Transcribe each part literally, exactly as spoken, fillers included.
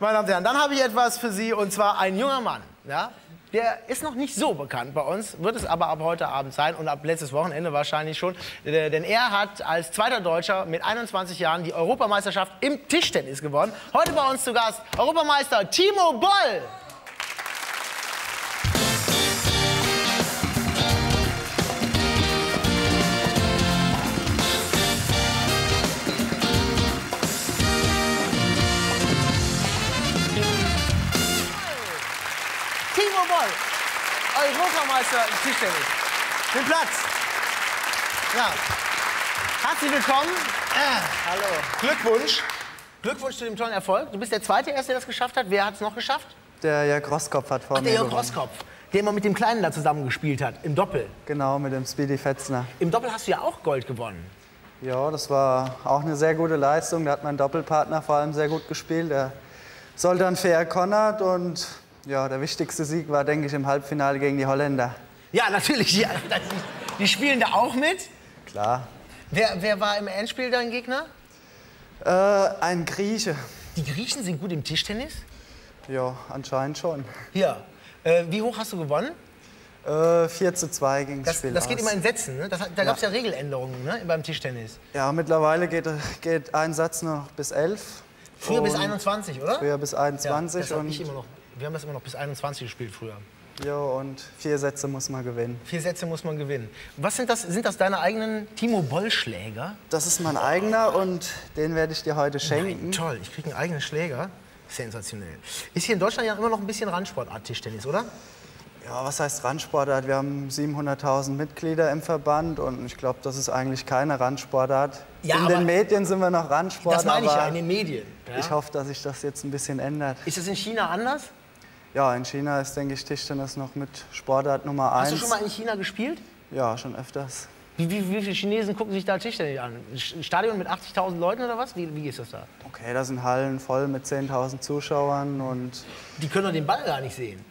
meine Damen und Herren, dann habe ich etwas für Sie, und zwar ein junger Mann, ja? Der ist noch nicht so bekannt bei uns, wird es aber ab heute Abend sein und ab letztes Wochenende wahrscheinlich schon. Denn er hat als zweiter Deutscher mit einundzwanzig Jahren die Europameisterschaft im Tischtennis gewonnen. Heute bei uns zu Gast Europameister Timo Boll. Europameister im Tischtennis. Den Platz. Ja. Herzlich willkommen. Äh. Hallo. Glückwunsch. Glückwunsch zu dem tollen Erfolg. Du bist der zweite Erste, der das geschafft hat. Wer hat es noch geschafft? Der Jörg Rosskopf hat vor Ach, mir der Jörg Rosskopf, der immer mit dem Kleinen da zusammen gespielt hat, im Doppel. Genau, mit dem Speedy Fetzner. Im Doppel hast du ja auch Gold gewonnen. Ja, das war auch eine sehr gute Leistung. Da hat mein Doppelpartner vor allem sehr gut gespielt. Der Soldan Fair Connard und... Ja, der wichtigste Sieg war, denke ich, im Halbfinale gegen die Holländer. Ja, natürlich. Die, die spielen da auch mit. Klar. Wer, wer war im Endspiel dein Gegner? Äh, ein Grieche. Die Griechen sind gut im Tischtennis? Ja, anscheinend schon. Ja. Äh, wie hoch hast du gewonnen? Äh, vier zu zwei ging das Spiel aus. Das geht immer in Sätzen, ne? Das, da gab es ja Regeländerungen, ne, beim Tischtennis. Ja, mittlerweile geht, geht ein Satz noch bis elf. Früher bis einundzwanzig, oder? Früher bis einundzwanzig. Ja, das habe ich immer noch. Wir haben das immer noch bis einundzwanzig gespielt früher. Jo, und vier Sätze muss man gewinnen. Vier Sätze muss man gewinnen. Was sind das? Sind das deine eigenen Timo Boll Schläger? Das ist mein eigener und den werde ich dir heute schenken. Nein, toll, ich kriege einen eigenen Schläger. Sensationell. Ist hier in Deutschland ja immer noch ein bisschen Randsportart Tischtennis, oder? Ja, was heißt Randsportart? Wir haben siebenhunderttausend Mitglieder im Verband und ich glaube, das ist eigentlich keine Randsportart. Ja, in den Medien sind wir noch Randsportart. Das meine ich ja, in den Medien. Ja? Ich hoffe, dass sich das jetzt ein bisschen ändert. Ist das in China anders? Ja, in China ist, denke ich, Tischtennis noch mit Sportart Nummer eins. Hast du schon mal in China gespielt? Ja, schon öfters. Wie, wie, wie viele Chinesen gucken sich da Tischtennis an? Ein Stadion mit achtzigtausend Leuten oder was? Wie, wie ist das da? Okay, da sind Hallen voll mit zehntausend Zuschauern und... Die können doch den Ball gar nicht sehen.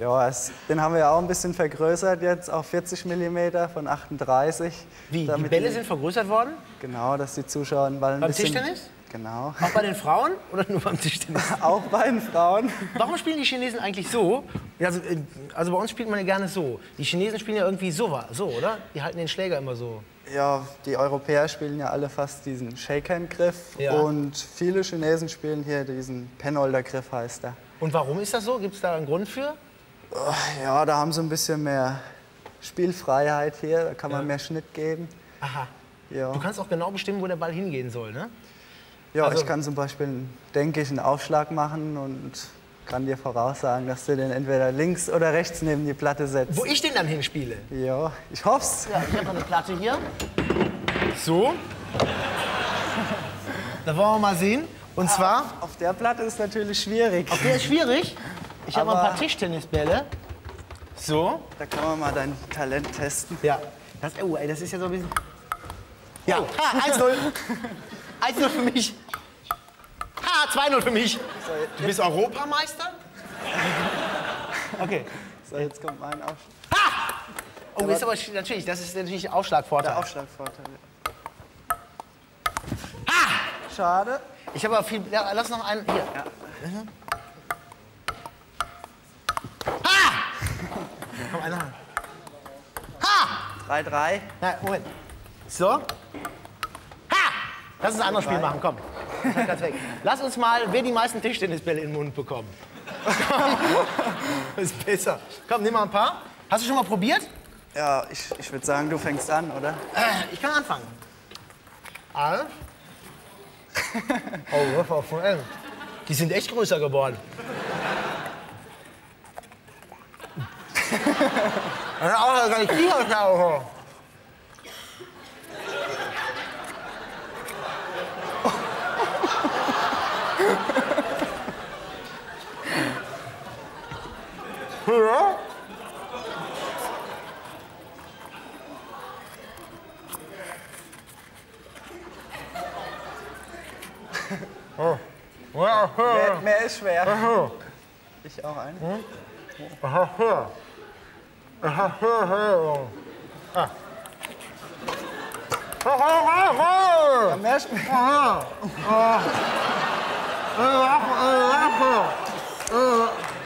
Ja, es, den haben wir ja auch ein bisschen vergrößert jetzt auf vierzig Millimeter von achtunddreißig. Wie, die Bälle sind vergrößert worden? Genau, dass die Zuschauer den Ball ein bisschen... Beim Tischtennis? Genau. Auch bei den Frauen oder nur beim Tischtennis? Auch bei den Frauen. Warum spielen die Chinesen eigentlich so? Also, also bei uns spielt man ja gerne so. Die Chinesen spielen ja irgendwie so, so, oder? Die halten den Schläger immer so. Ja, die Europäer spielen ja alle fast diesen Shakehand-Griff. Ja. Und viele Chinesen spielen hier diesen Penholder-Griff, heißt er. Und warum ist das so? Gibt es da einen Grund für? Ja, da haben sie ein bisschen mehr Spielfreiheit hier. Da kann man ja mehr Schnitt geben. Aha. Ja. Du kannst auch genau bestimmen, wo der Ball hingehen soll, ne? Ja, also, ich kann zum Beispiel, denke ich, einen Aufschlag machen und kann dir voraussagen, dass du den entweder links oder rechts neben die Platte setzt. Wo ich den dann hinspiele? Ja, ich hoff's. Ja, ich habe eine Platte hier. So. Da wollen wir mal sehen. Und ah, zwar... Auf der Platte ist natürlich schwierig. Auf der ist schwierig? Ich habe ein paar Tischtennisbälle. So. Da kann man mal dein Talent testen. Ja. Das, oh, ey, das ist ja so ein bisschen... Ja, oh. Ha, eins null. eins null für mich. Ha, zwei null für mich. Du bist Europameister? Okay. So, jetzt kommt mein Aufschlag. Ha! Oh, aber ist aber natürlich, das ist natürlich Aufschlagvorteil. Der Aufschlagvorteil. Ha! Schade. Ich habe aber viel. Ja, lass noch einen. Hier. Ja. Mhm. Ha! Komm, einer. Ha! drei drei. Nein, Moment. So. Lass uns ein anderes Spiel machen, komm. Ganz weg. Lass uns mal, wer die meisten Tischtennisbälle in den Mund bekommt. Ist besser. Komm, nimm mal ein paar. Hast du schon mal probiert? Ja, ich, ich würde sagen, du fängst an, oder? Äh, ich kann anfangen. Alle? Oh, von L. Die sind echt größer geworden. Auch gar nicht aus. Ja. Oh. Ja. Mehr, mehr ist schwer. Ja. Ich auch einen. Hm? Ja. Ja. Ja, mehr ist schwer. Ja.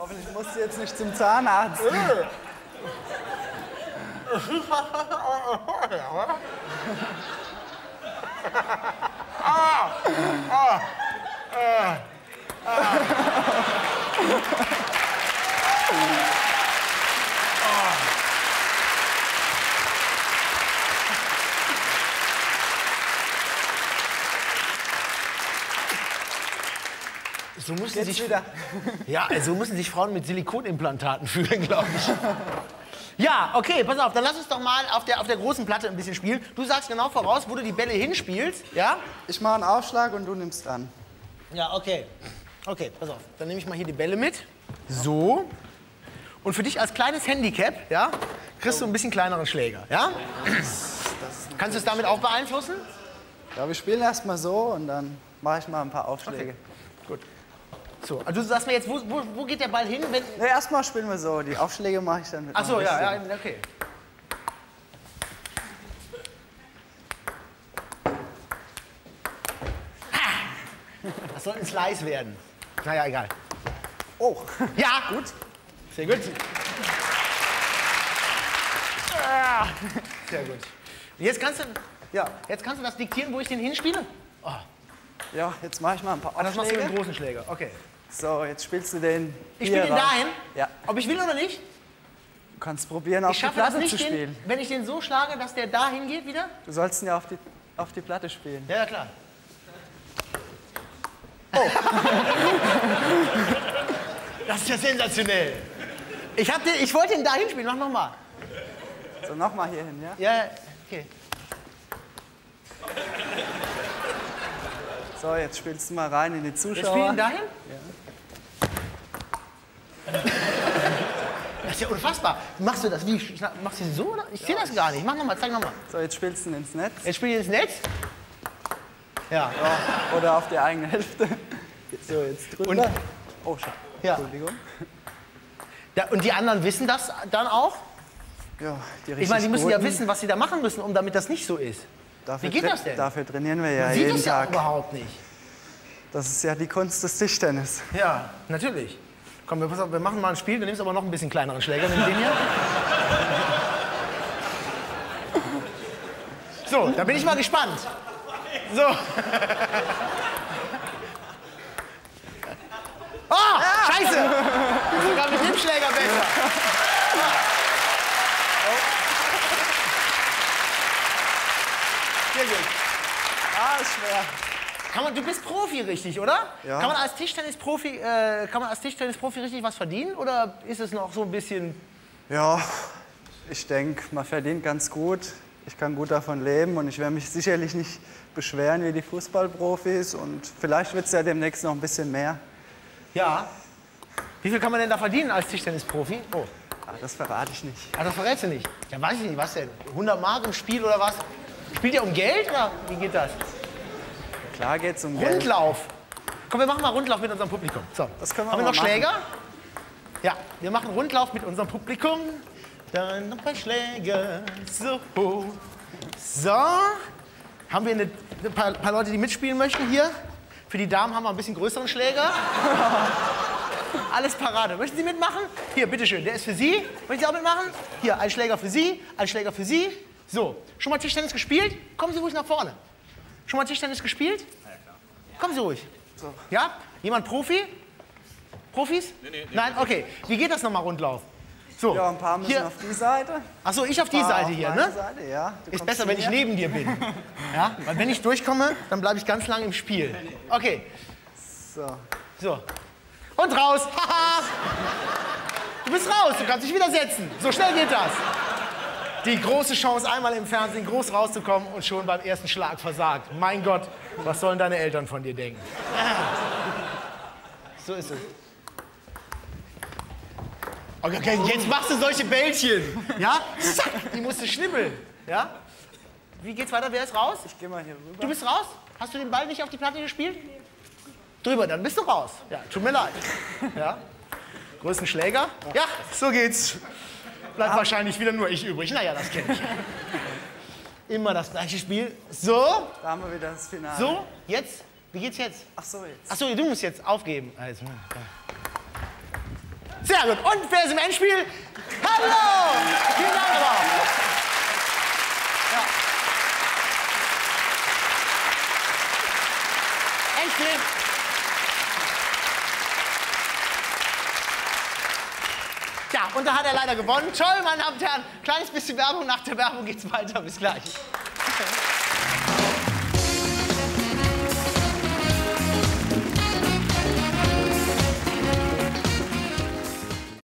Hoffentlich musst du jetzt nicht zum Zahnarzt. So müssen, sich, ja, so müssen sich Frauen mit Silikonimplantaten fühlen, glaube ich. Ja, okay, pass auf, dann lass uns doch mal auf der, auf der großen Platte ein bisschen spielen. Du sagst genau voraus, wo du die Bälle hinspielst, ja? Ich mache einen Aufschlag und du nimmst an. Ja, okay. Okay, pass auf, dann nehme ich mal hier die Bälle mit. So. Und für dich als kleines Handicap, ja, kriegst du ein bisschen kleineren Schläger, ja? Das, das Kannst du es damit auch beeinflussen? Ja, wir spielen erst mal so und dann mache ich mal ein paar Aufschläge. Okay. Gut. So, also du sagst mir jetzt, wo, wo, wo geht der Ball hin? Wenn ja, erstmal spielen wir so, die Aufschläge mache ich dann mit. Ach so, ja, ja, okay. Ha! Das soll ein Slice werden. Naja, egal. Oh, ja, gut. Sehr gut. Ah, sehr gut. Jetzt kannst du, ja, jetzt kannst du das diktieren, wo ich den hinspiele? Oh. Ja, jetzt mache ich mal ein paar Aufschläge. Das machst du mit dem großen Schläger, okay. So, jetzt spielst du den hier. Ich spiele den dahin? Ja. Ob ich will oder nicht? Du kannst probieren, auf die Platte zu spielen. Wenn ich den so schlage, dass der dahin geht wieder? Du sollst ihn ja auf die, auf die Platte spielen. Ja, ja, klar. Oh. Das ist ja sensationell. Ich, hab den, ich wollte ihn dahin spielen, mach nochmal. So, nochmal hier hin, ja? Ja, okay. So, jetzt spielst du mal rein in die Zuschauer. Wir spielen dahin? Ja. Das ist ja unfassbar. Machst du das wie? Machst du das so? Oder? Ich sehe das gar nicht. Mach nochmal, zeig nochmal. So, jetzt spielst du ins Netz. Jetzt spielst du ins Netz? Ja. Ja. Oder auf die eigene Hälfte. So, jetzt drüber. Und, oh, schade. Ja. Entschuldigung. Da, und die anderen wissen das dann auch? Ja, die richtig. Ich meine, die müssen ja wissen, was sie da machen müssen, um damit das nicht so ist. Dafür, wie geht das denn? Dafür trainieren wir ja man jeden sieht das ja Tag. Überhaupt nicht. Das ist ja die Kunst des Tischtennis. Ja, natürlich. Komm, wir, pass auf, wir machen mal ein Spiel, du nimmst aber noch ein bisschen kleineren Schläger mit dem hier. So, da bin ich mal gespannt. So. Oh, ja. Scheiße! Sogar mit dem Schläger besser. Ah, ist schwer. Kann man, du bist Profi, richtig, oder? Ja. Kann man als Tischtennisprofi, äh, kann man als Tischtennisprofi richtig was verdienen, oder ist es noch so ein bisschen? Ja, ich denke, man verdient ganz gut. Ich kann gut davon leben und ich werde mich sicherlich nicht beschweren wie die Fußballprofis. Und vielleicht wird es ja demnächst noch ein bisschen mehr. Ja. Wie viel kann man denn da verdienen als Tischtennisprofi? Oh. Ach, das verrate ich nicht. Ach, das verrätst du nicht? Ja, weiß ich nicht, was denn? hundert Mark im Spiel oder was? Spielt ihr um Geld oder wie geht das? Klar geht's um Geld. Rundlauf. Komm, wir machen mal Rundlauf mit unserem Publikum. So, das können wir haben wir noch machen. Schläger? Ja, wir machen Rundlauf mit unserem Publikum. Dann noch ein Schläger. So. So. Haben wir eine, ein paar, paar Leute, die mitspielen möchten hier? Für die Damen haben wir ein bisschen größeren Schläger. Alles Parade. Möchten Sie mitmachen? Hier, bitteschön, der ist für Sie. Möchten Sie auch mitmachen? Hier, ein Schläger für Sie, ein Schläger für Sie. So, schon mal Tischtennis gespielt? Kommen Sie ruhig nach vorne. Schon mal Tischtennis gespielt? Ja, klar. Kommen Sie ruhig. So. Ja? Jemand Profi? Profis? Nee, nee, nee, nein, okay. Wie geht das nochmal Rundlauf? So, ja, ein paar müssen hier auf die Seite. Achso, ich auf die Seite hier, ne? Seite, ja. Ist besser, wenn ich neben dir bin. Ja? Weil wenn ich durchkomme, dann bleibe ich ganz lang im Spiel. Okay. So. So. Und raus. Du bist raus, du kannst dich wieder setzen. So schnell geht das. Die große Chance, einmal im Fernsehen groß rauszukommen und schon beim ersten Schlag versagt. Mein Gott, was sollen deine Eltern von dir denken? So ist es. Okay, jetzt machst du solche Bällchen. Ja? Zack, die musst du schnibbeln. Ja? Wie geht's weiter? Wer ist raus? Ich geh mal hier rüber. Du bist raus? Hast du den Ball nicht auf die Platte gespielt? Nee. Drüber, dann bist du raus. Ja, tut mir leid. Ja? Größten Schläger? Ja, so geht's. Bleibt ah. wahrscheinlich wieder nur ich übrig. Naja, das kenne ich. Immer das gleiche Spiel. So. Da haben wir wieder das Finale. So, jetzt? Wie geht's jetzt? Ach so, jetzt. Ach so, du musst jetzt aufgeben. Also, ja. Sehr gut. Und wer ist im Endspiel? Hallo! Vielen Dank aber auch. Ja. Endspiel. Ja, und da hat er leider gewonnen. Toll, meine Damen und Herren. Kleines bisschen Werbung. Nach der Werbung geht's weiter. Bis gleich. Okay.